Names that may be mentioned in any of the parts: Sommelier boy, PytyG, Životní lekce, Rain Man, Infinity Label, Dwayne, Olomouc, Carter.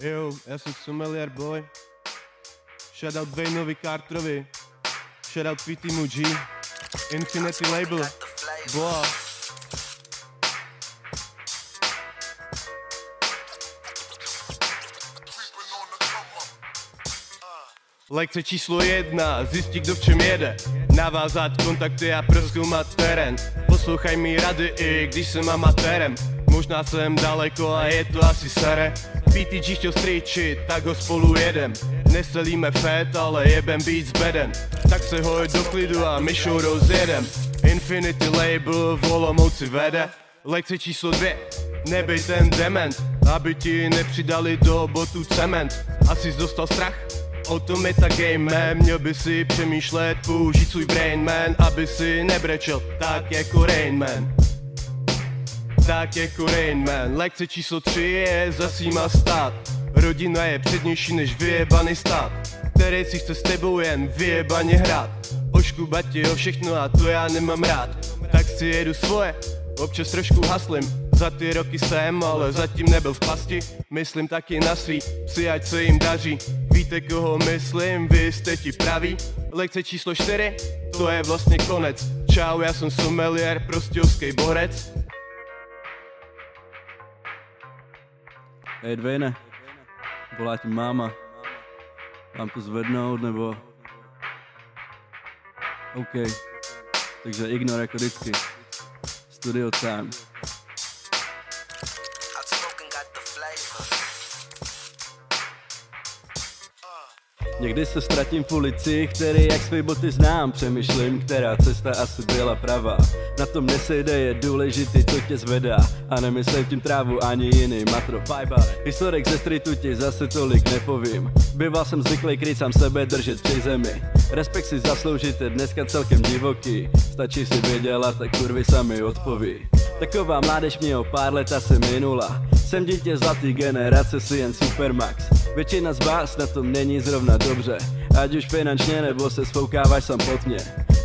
Jo, já jsem Sommelier boy. Shoutout Dwayneovi, Carterovi. Shoutout PytyG. Infinity Label. Boa. Lekce číslo 1, zjistí, kdo v čem jede. Navázat kontakty a prozkoumat terén. Poslouchaj mi rady, i když jsem amatérem. Možná jsem daleko a je to asi staré. PytyG chtěl strýčit, tak ho spolu jedem. Neselíme fét, ale jebem beat s bedem. Tak se hoj do klidu a my show rozjedem. Infinity Label v Olomouci vede. Lekce číslo 2, nebej ten dement. Aby ti nepřidali do botu cement. Asi jsi dostal strach? O tom je ta game man, měl by si přemýšlet, použít svůj brain man, aby si nebrečel, tak jako Rain Man. Tak jako Rain Man. Lekce číslo 3 je zasíma stát. Rodina je přednější než vyjebaný stát, který si chce s tebou jen vyjebaně hrát. Oškubat tě o všechno a to já nemám rád. Tak si jedu svoje, občas trošku haslím. Za ty roky jsem, ale zatím nebyl v pasti. Myslím taky na svý psi, ať se jim daří. Víte, koho myslím, vy jste ti praví. Lekce číslo 4, to je vlastně konec. Čau, já jsem Sommelier, prostějovský borec. Hej Dwayne, volá ti máma. Mám to zvednout, nebo... OK, takže ignore jako vždycky. Studio time. Někdy se ztratím v ulici, který jak své boty znám. Přemýšlím, která cesta asi byla pravá. Na tom nesejde, je důležitý, co tě zvedá. A nemyslím tím trávu ani jiný matro pajba. Historek ze streetu ti zase tolik nepovím. Býval jsem zvyklý kryt sám sebe, držet při zemi. Respekt si zasloužíte, dneska celkem divoký. Stačí si vědělat, tak kurvy sami odpoví. Taková mládež mě o pár leta se minula. Jsem dítě zlatý generace, si jen supermax. Většina z vás na tom není zrovna dobře. Ať už finančně, nebo se svoukáváš sám potně.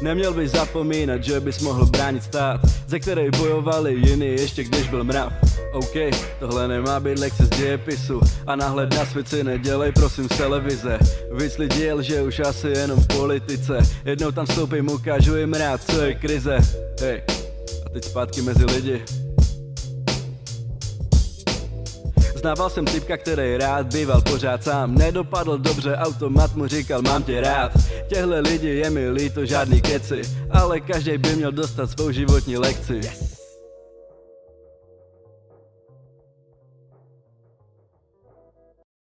Neměl bys zapomínat, že bys mohl bránit stát, ze které bojovali jiný ještě když byl mrav. OK, tohle nemá být lekce z dějepisu. A náhled na svět si nedělej prosím z televize. Víc lidí je lže už asi jenom v politice. Jednou tam vstoupím, ukážu jim rád, co je krize. Hej, a teď zpátky mezi lidi. Znával jsem typka, který rád býval pořád sám. Nedopadl dobře, automat mu říkal mám tě rád. Těhle lidi je mi líto, žádný keci. Ale každý by měl dostat svou životní lekci.